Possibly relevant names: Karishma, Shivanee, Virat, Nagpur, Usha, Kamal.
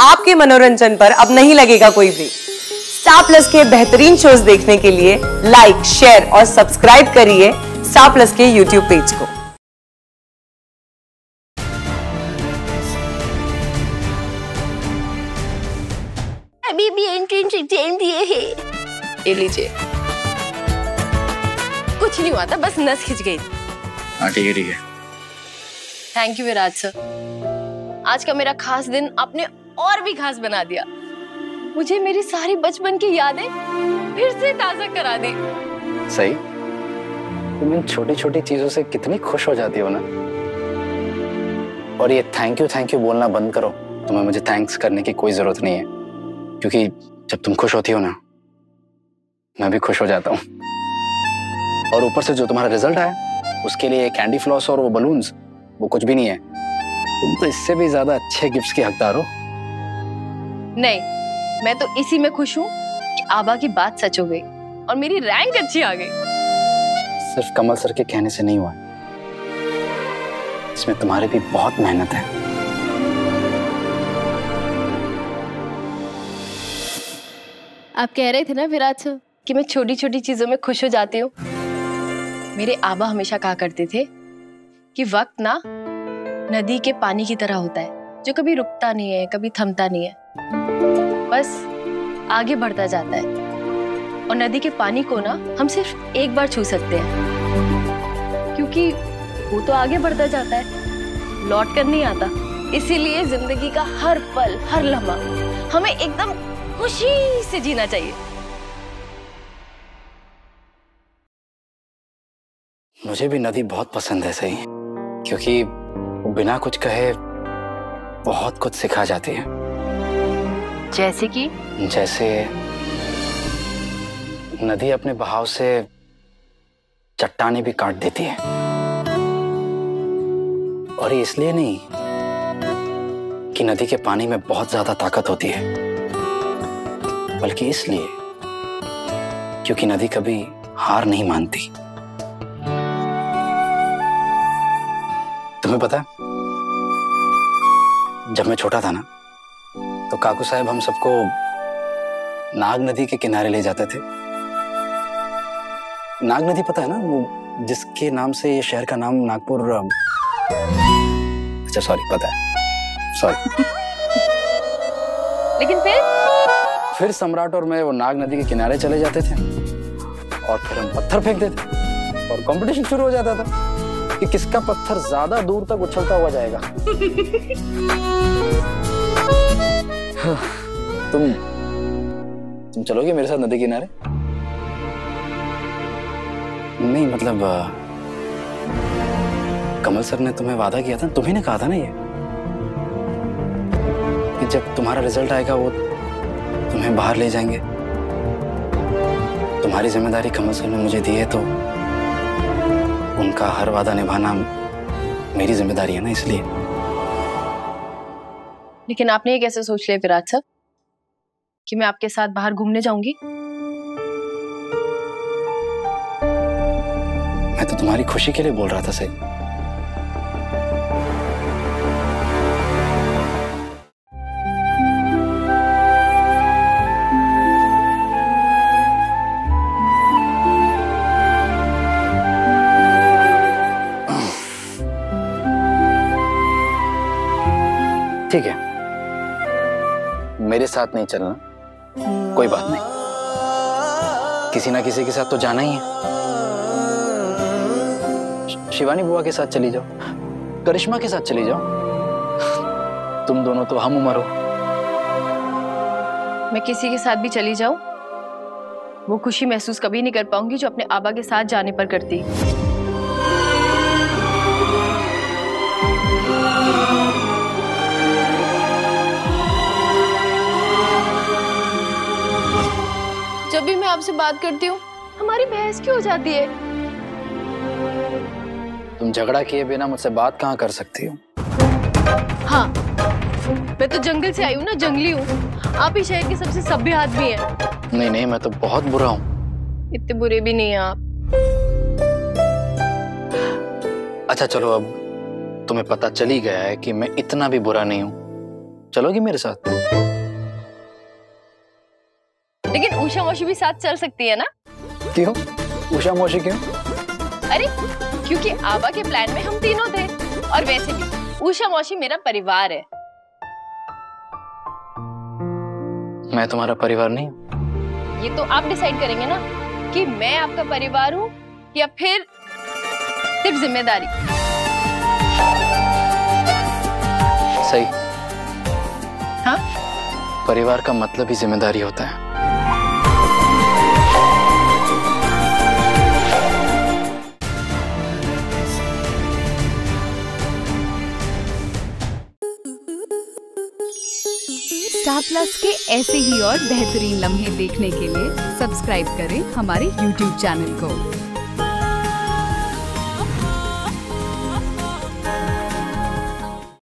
आपके मनोरंजन पर अब नहीं लगेगा कोई ब्रेक। स्टार प्लस के बेहतरीन शोज देखने के लिए लाइक, शेयर और सब्सक्राइब करिए स्टार प्लस के यूट्यूब पेज को। अभी भी एंट्रेंस एग्जाम दिए हैं। ये लीजिए। कुछ नहीं हुआ था, बस नस खिंच गई। हाँ ठीक है ठीक है। थैंक यू विराट सर, आज का मेरा खास दिन आपने और भी खास बना दिया। मुझे मेरी सारी बचपन की यादें फिर से ताजा करा दी। सही, तुम इन छोटी-छोटी चीजों से कितनी खुश हो जाती हो ना। और ये थैंक यू बोलना बंद करो। तुम्हें मुझे थैंक्स करने की कोई जरूरत नहीं है, क्योंकि जब तुम खुश होती हो ना, मैं भी खुश हो जाता हूँ। और ऊपर से जो तुम्हारा रिजल्ट आया, उसके लिए कैंडी फ्लॉस और वो बलून्स, वो कुछ भी नहीं है। तुम तो इससे भी ज्यादा अच्छे गिफ्ट्स के हकदार हो। नहीं, मैं तो इसी में खुश हूँ कि आबा की बात सच हो गई और मेरी रैंक अच्छी आ गई। सिर्फ कमल सर के कहने से नहीं हुआ, इसमें तुम्हारी भी बहुत मेहनत है। आप कह रहे थे ना विराट सर कि मैं छोटी छोटी चीजों में खुश हो जाती हूँ। मेरे आबा हमेशा कहा करते थे कि वक्त ना नदी के पानी की तरह होता है, जो कभी रुकता नहीं है, कभी थमता नहीं है, बस आगे बढ़ता जाता है। और नदी के पानी को ना हम सिर्फ एक बार छू सकते हैं, क्योंकि वो तो आगे बढ़ता जाता है, लौट कर नहीं आता। इसीलिए जिंदगी का हर पल, हर लम्हा हमें एकदम खुशी से जीना चाहिए। मुझे भी नदी बहुत पसंद है सही, क्योंकि बिना कुछ कहे बहुत कुछ सिखा जाती है। जैसे नदी अपने बहाव से चट्टाने भी काट देती है, और ये इसलिए नहीं कि नदी के पानी में बहुत ज्यादा ताकत होती है, बल्कि इसलिए क्योंकि नदी कभी हार नहीं मानती। तुम्हें पता है, जब मैं छोटा था ना, तो काकू साहब हम सबको नाग नदी के किनारे ले जाते थे। नाग नदी पता है ना, वो जिसके नाम से ये शहर का नाम नागपुर, अच्छा सॉरी, पता है, सॉरी। लेकिन फिर सम्राट और मैं वो नाग नदी के किनारे चले जाते थे, और फिर हम पत्थर फेंकते थे, और कंपटीशन शुरू हो जाता था कि किसका पत्थर ज्यादा दूर तक उछलता हुआ जाएगा। तुम चलोगे मेरे साथ नदी किनारे? नहीं मतलब, कमल सर ने तुम्हें वादा किया था, तुम्ही ने कहा था ना ये, कि जब तुम्हारा रिजल्ट आएगा वो तुम्हें बाहर ले जाएंगे। तुम्हारी जिम्मेदारी कमल सर ने मुझे दी है, तो उनका हर वादा निभाना मेरी जिम्मेदारी है ना, इसलिए। लेकिन आपने ये कैसे सोच लिया विराट सर कि मैं आपके साथ बाहर घूमने जाऊंगी? मैं तो तुम्हारी खुशी के लिए बोल रहा था सही। ठीक है, मेरे साथ नहीं चलना, कोई बात नहीं, किसी ना किसी के साथ तो जाना ही है। शिवानी बुआ के साथ चली जाओ, करिश्मा के साथ चली जाओ, तुम दोनों तो हम उम्र हो। मैं किसी के साथ भी चली जाऊं, वो खुशी महसूस कभी नहीं कर पाऊंगी जो अपने आबा के साथ जाने पर करती। जब भी मैं आपसे बात करती हूँ, हमारी बहस क्यों हो जाती है? तुम झगड़ा किए बिना मुझसे बात कहाँ कर सकती हो? हाँ, मैं तो जंगल से आई हूँ ना, जंगली हूँ। आप ही शहर के सबसे सभ्य आदमी हैं। नहीं, मैं तो बहुत बुरा हूँ। इतने बुरे भी नहीं हैं आप। अच्छा चलो, अब तुम्हें पता चली गया है कि मैं इतना भी बुरा नहीं हूँ। चलोगी मेरे साथ? लेकिन उषा मौसी भी साथ चल सकती है ना? क्यों? उषा मौसी क्यों? अरे क्योंकि आबा के प्लान में हम तीनों थे और वैसे भी उषा मौसी मेरा परिवार है। मैं तुम्हारा परिवार नहीं हूँ। ये तो आप डिसाइड करेंगे ना कि मैं आपका परिवार हूँ या फिर सिर्फ जिम्मेदारी। सही। हाँ? परिवार का मतलब ही जिम्मेदारी होता है। स्टार प्लस के ऐसे ही और बेहतरीन लम्हे देखने के लिए सब्सक्राइब करें हमारे YouTube चैनल को।